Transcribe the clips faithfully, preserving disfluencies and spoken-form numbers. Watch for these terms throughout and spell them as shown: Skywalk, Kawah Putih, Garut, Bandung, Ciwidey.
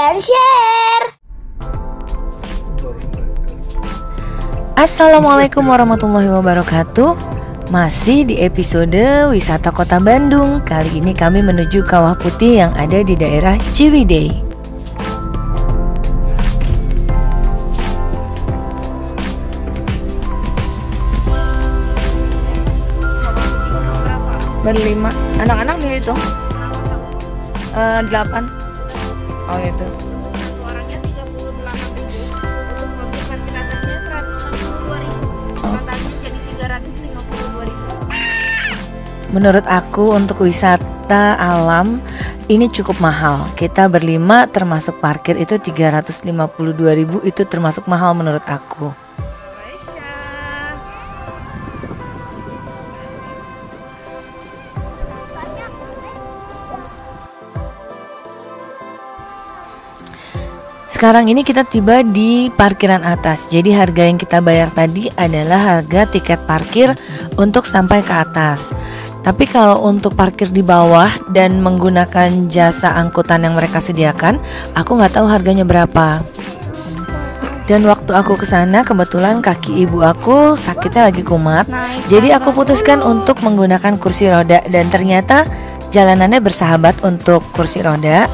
dan share. Assalamualaikum warahmatullahi wabarakatuh. Masih di episode Wisata Kota Bandung. Kali ini kami menuju Kawah Putih yang ada di daerah Ciwidey. Berlima. Anak-anak dihitung? Uh, delapan. Oh gitu. Menurut aku untuk wisata alam ini cukup mahal. Kita berlima termasuk parkir itu tiga ratus lima puluh dua ribu, itu termasuk mahal menurut aku. Sekarang ini kita tiba di parkiran atas. Jadi harga yang kita bayar tadi adalah harga tiket parkir untuk sampai ke atas. Tapi kalau untuk parkir di bawah dan menggunakan jasa angkutan yang mereka sediakan, aku nggak tahu harganya berapa. Dan waktu aku kesana kebetulan kaki ibu aku sakitnya lagi kumat. Jadi aku putuskan untuk menggunakan kursi roda, dan ternyata jalanannya bersahabat untuk kursi roda.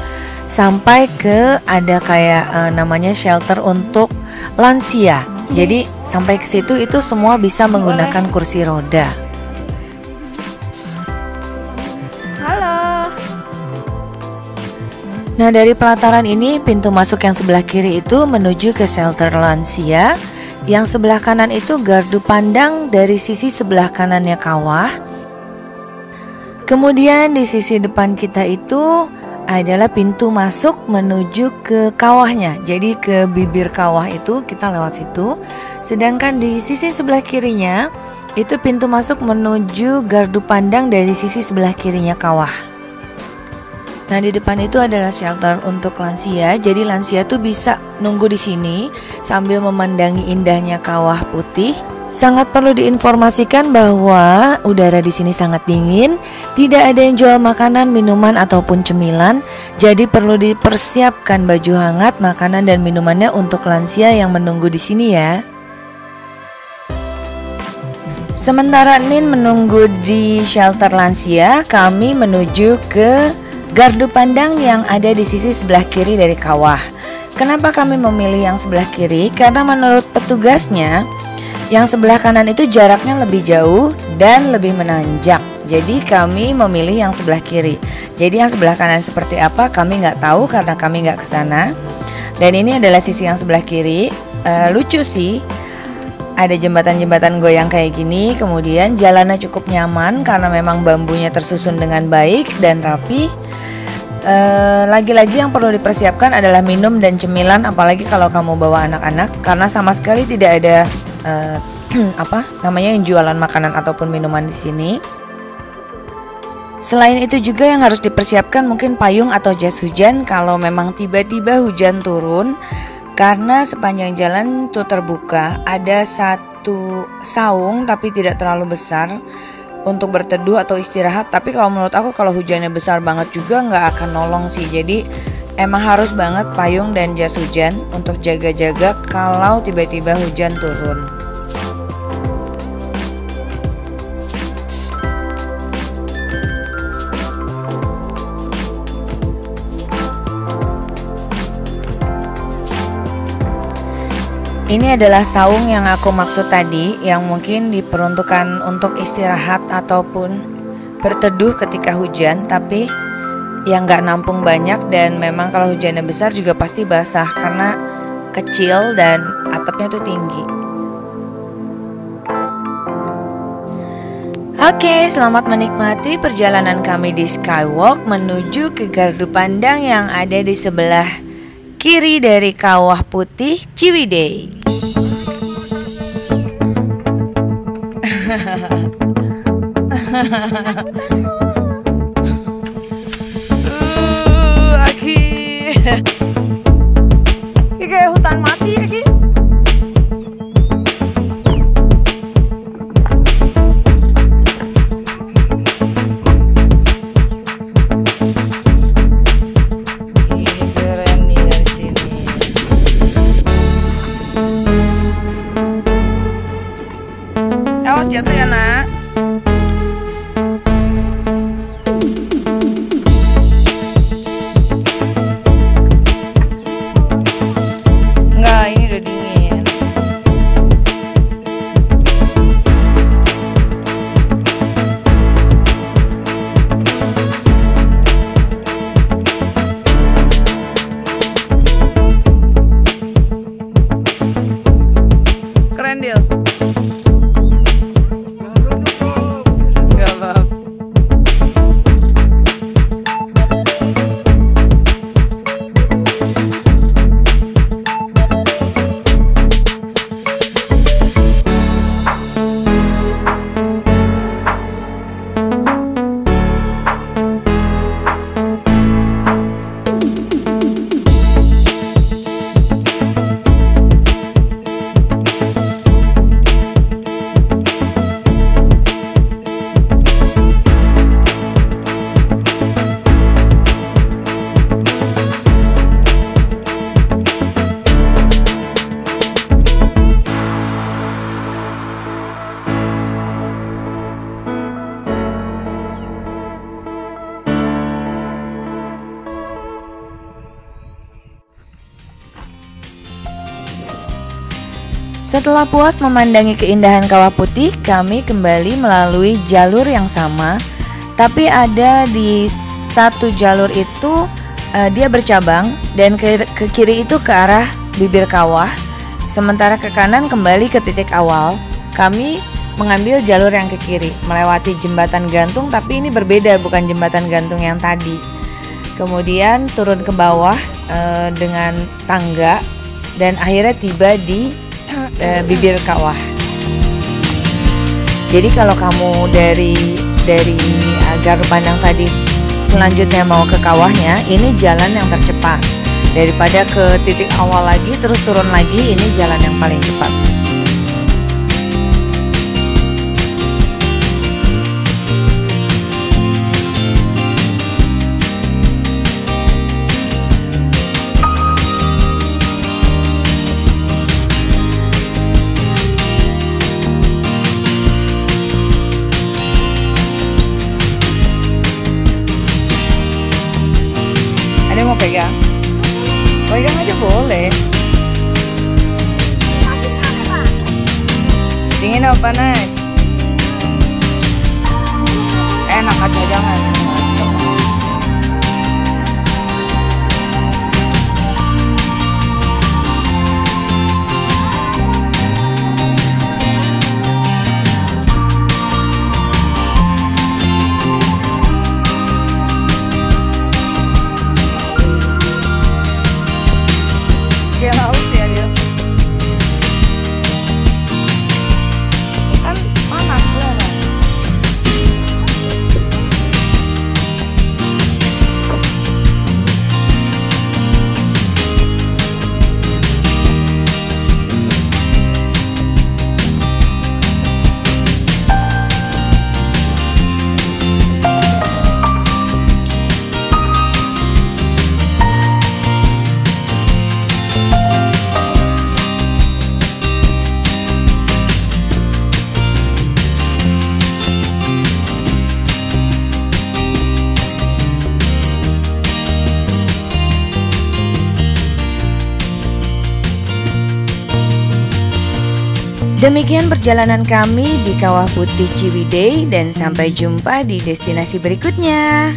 Sampai ke ada kayak e, namanya shelter untuk lansia. Jadi sampai ke situ itu semua bisa menggunakan kursi roda. Halo. Nah, dari pelataran ini pintu masuk yang sebelah kiri itu menuju ke shelter lansia. Yang sebelah kanan itu gardu pandang dari sisi sebelah kanannya kawah. Kemudian di sisi depan kita itu adalah pintu masuk menuju ke kawahnya. Jadi ke bibir kawah itu kita lewat situ. Sedangkan di sisi sebelah kirinya itu pintu masuk menuju gardu pandang dari sisi sebelah kirinya kawah. Nah, di depan itu adalah shelter untuk lansia. Jadi lansia tuh bisa nunggu di sini sambil memandangi indahnya Kawah Putih. Sangat perlu diinformasikan bahwa udara di sini sangat dingin, tidak ada yang jual makanan, minuman ataupun cemilan. Jadi perlu dipersiapkan baju hangat, makanan dan minumannya untuk lansia yang menunggu di sini ya. Sementara Nin menunggu di shelter lansia, kami menuju ke gardu pandang yang ada di sisi sebelah kiri dari kawah. Kenapa kami memilih yang sebelah kiri? Karena menurut petugasnya yang sebelah kanan itu jaraknya lebih jauh dan lebih menanjak. Jadi kami memilih yang sebelah kiri. Jadi yang sebelah kanan seperti apa kami nggak tahu karena kami nggak ke sana. Dan ini adalah sisi yang sebelah kiri. E, lucu sih, ada jembatan-jembatan goyang kayak gini. Kemudian jalannya cukup nyaman karena memang bambunya tersusun dengan baik dan rapi. E, lagi-lagi yang perlu dipersiapkan adalah minum dan cemilan, apalagi kalau kamu bawa anak-anak, karena sama sekali tidak ada Uh, apa namanya yang jualan makanan ataupun minuman di sini. Selain itu juga yang harus dipersiapkan mungkin payung atau jas hujan kalau memang tiba-tiba hujan turun, karena sepanjang jalan tuh terbuka ada satu saung tapi tidak terlalu besar untuk berteduh atau istirahat. Tapi kalau menurut aku kalau hujannya besar banget juga nggak akan nolong sih. Jadi emang harus banget payung dan jas hujan untuk jaga-jaga kalau tiba-tiba hujan turun. Ini adalah saung yang aku maksud tadi, yang mungkin diperuntukkan untuk istirahat ataupun berteduh ketika hujan, tapi yang nggak nampung banyak, dan memang kalau hujannya besar juga pasti basah karena kecil dan atapnya tuh tinggi. Oke, selamat menikmati perjalanan kami di Skywalk menuju ke gardu pandang yang ada di sebelah kiri dari Kawah Putih Ciwidey. Ini kayak hutan mati lagi. Ini keren nih dari jatuh ya nak. Enggak, ini udah dingin. Keren deal. Setelah puas memandangi keindahan Kawah Putih, kami kembali melalui jalur yang sama. Tapi ada di satu jalur itu uh, dia bercabang dan ke, ke kiri itu ke arah bibir kawah. Sementara ke kanan kembali ke titik awal. Kami mengambil jalur yang ke kiri, melewati jembatan gantung, tapi ini berbeda, bukan jembatan gantung yang tadi. Kemudian turun ke bawah uh, dengan tangga dan akhirnya tiba di Uh, bibir kawah. Jadi kalau kamu dari dari Garut Bandung tadi selanjutnya mau ke kawahnya, ini jalan yang tercepat. Daripada ke titik awal lagi terus turun lagi, ini jalan yang paling cepat. Mau pegang, pegang aja boleh. Dingin apa panas? Enak aja, jangan. Demikian perjalanan kami di Kawah Putih Ciwidey dan sampai jumpa di destinasi berikutnya.